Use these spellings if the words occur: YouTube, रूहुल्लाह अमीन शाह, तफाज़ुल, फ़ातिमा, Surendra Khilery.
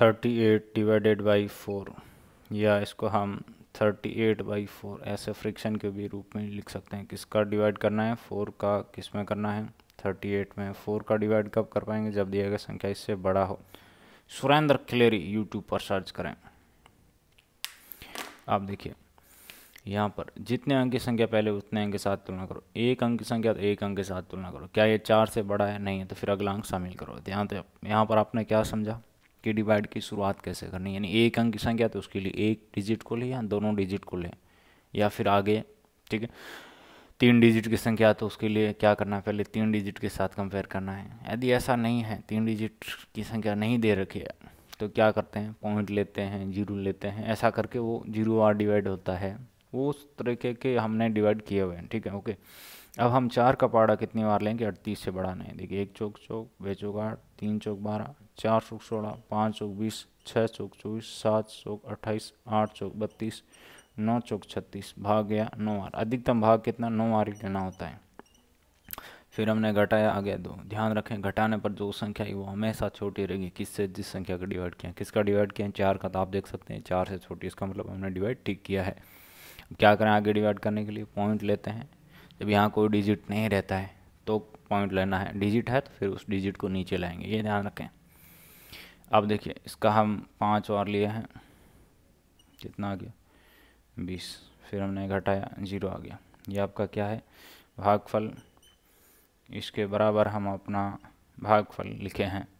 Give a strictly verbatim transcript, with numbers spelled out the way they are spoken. Thirty eight divided by four, या इसको हम थर्टी एट बाई फोर ऐसे फ्रिक्शन के भी रूप में लिख सकते हैं। किसका डिवाइड करना है, फोर का किस में करना है, थर्टी एट में। फोर का डिवाइड कब कर पाएंगे, जब दिया गया संख्या इससे बड़ा हो। सुरेंद्र खिलेरी यूट्यूब पर सर्च करें। आप देखिए यहाँ पर जितने अंक की संख्या पहले उतने अंक के साथ तुलना करो। एक अंक की संख्या तो एक अंक के साथ तुलना करो। क्या ये चार से बड़ा है, नहीं है, तो फिर अगला अंक शामिल करो। ध्यान तो यहाँ पर आपने क्या समझा कि डिवाइड की शुरुआत कैसे करनी, यानी एक अंक की संख्या तो उसके लिए एक डिजिट को ले या दोनों डिजिट को ले या फिर आगे, ठीक है। तीन डिजिट की संख्या तो उसके लिए क्या करना है, पहले तीन डिजिट के साथ कंपेयर करना है। यदि ऐसा नहीं है, तीन डिजिट की संख्या नहीं दे रखी है, तो क्या करते हैं, पॉइंट लेते हैं, जीरो लेते हैं, ऐसा करके वो जीरो बार डिवाइड होता है, वो उस तरीके के हमने डिवाइड किए हुए हैं, ठीक है, ओके। अब हम चार का पारा कितनी बार लेंगे, अड़तीस से बड़ा नहीं। देखिए एक चौक चौक, बे चौक आठ, तीन चौक बारह, चार चौक सोलह, पाँच चौक बीस, छः चौक चौबीस, सात चौक अट्ठाईस, आठ चौक बत्तीस, नौ चौक छत्तीस, भाग गया नौ बार। अधिकतम भाग कितना, नौ बार ही लेना होता है। फिर हमने घटाया, आ गया दो। ध्यान रखें घटाने पर जो संख्या है वो हमेशा छोटी रहेगी, किससे, जिस संख्या का डिवाइड किया है। किसका डिवाइड किया है, चार का, तो आप देख सकते हैं चार से छोटी, इसका मतलब हमने डिवाइड ठीक किया है। क्या करें आगे डिवाइड करने के लिए, पॉइंट लेते हैं। जब यहाँ कोई डिजिट नहीं रहता है तो पॉइंट लेना है, डिजिट है तो फिर उस डिजिट को नीचे लाएंगे, ये ध्यान रखें। अब देखिए इसका हम पाँच बार लिए हैं, कितना आ गया, बीस। फिर हमने घटाया, जीरो आ गया। ये आपका क्या है, भागफल। इसके बराबर हम अपना भागफल लिखे हैं।